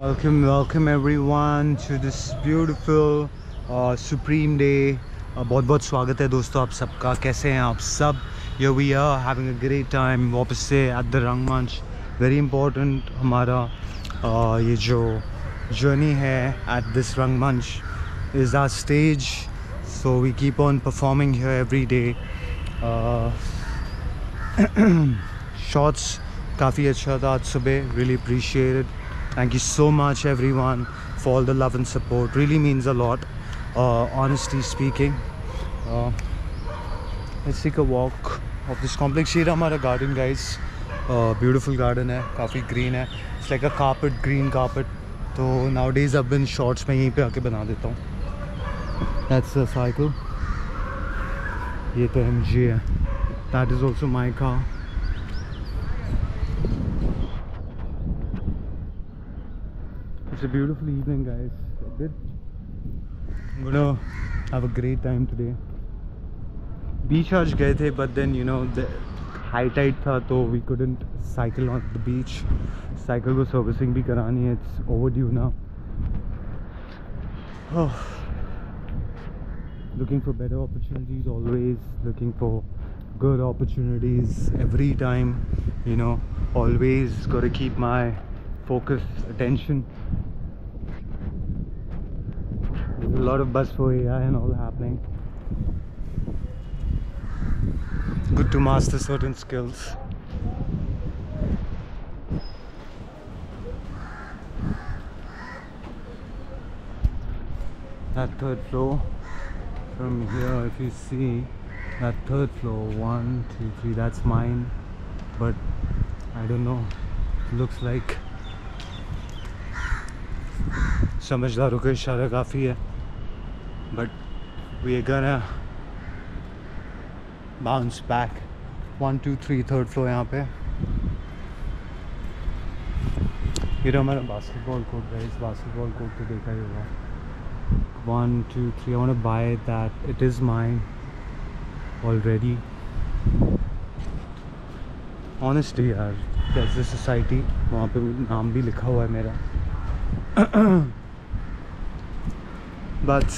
Welcome everyone to this beautiful Supreme Day. बहुत बहुत स्वागत है दोस्तों आप सबका. कैसे हैं आप सब? Here we are having a great time वापस से at the रंगमंच. Very important हमारा ये जो journey है at this रंगमंच is our stage. So we keep on performing here every day. Shots काफ़ी अच्छा था आज सुबह. Really appreciated. Thank you so much everyone for all the love and support. Really means a lot, honestly speaking. Let's take a walk of this complex. Here our garden, guys. Beautiful garden hai, काफ़ी green है. It's like a carpet, green carpet. So nowadays I've been shorts में यहीं पे आके बना देता हूँ. That's the cycle. ये तो MG है. That is also my car. It's a beautiful evening, guys. I'm gonna have a great time today. Beach आज गए थे, but then you know the high tide था, so we couldn't cycle on the beach. Cycle को servicing भी करानी है. It's overdue now. Oh, looking for better opportunities always. Looking for good opportunities every time. You know, always gotta keep my focus, attention. A lot of buzz for AI and all happening. Good to master certain skills. That third floor from here, if you see that third floor, 1, 2, 3, that's mine. But I don't know, it looks like समझदारों का इशारा काफ़ी है. But we are gonna bounce back. 1, 2, 3 third floor यहाँ पे. ये हमारा basketball court है. इस basketball court को देखा ही होगा. 1, 2, 3. I want to buy that. It is mine already. Honestly यार, there's a society. वहाँ पे नाम भी लिखा हुआ है मेरा. But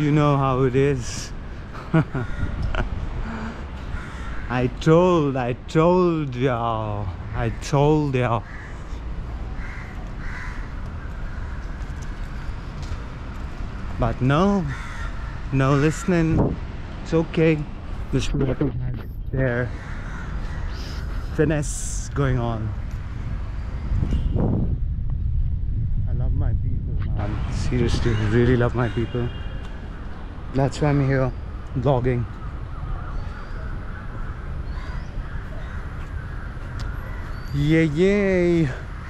you know how it is. I told y'all. But no listening. It's okay. This water has there finesse going on. Seriously, really love my people. That's why I'm here vlogging. ये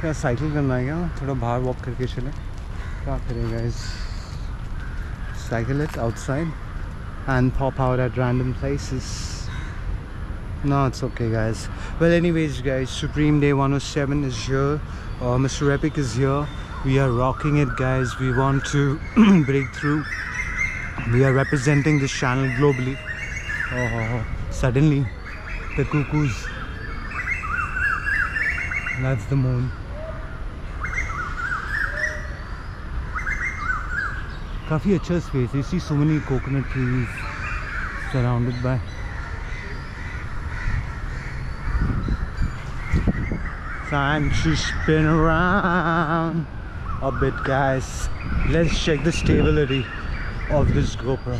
क्या cycle करना है क्या? थोड़ा बाहर walk करके चले. क्या करेंगे guys? Cycle it outside and pop out at random places. No, it's okay, guys. Well, anyways, guys, Supreme Day 107 is here. Mr.epiicc is here. We are rocking it, guys. We want to break through. We are representing this channel globally. Suddenly the cuckoos. That's the moon. Kafi acha space. You see so many coconut trees surrounded by. Time to spin around a bit, guys. Let's check the stability of this GoPro.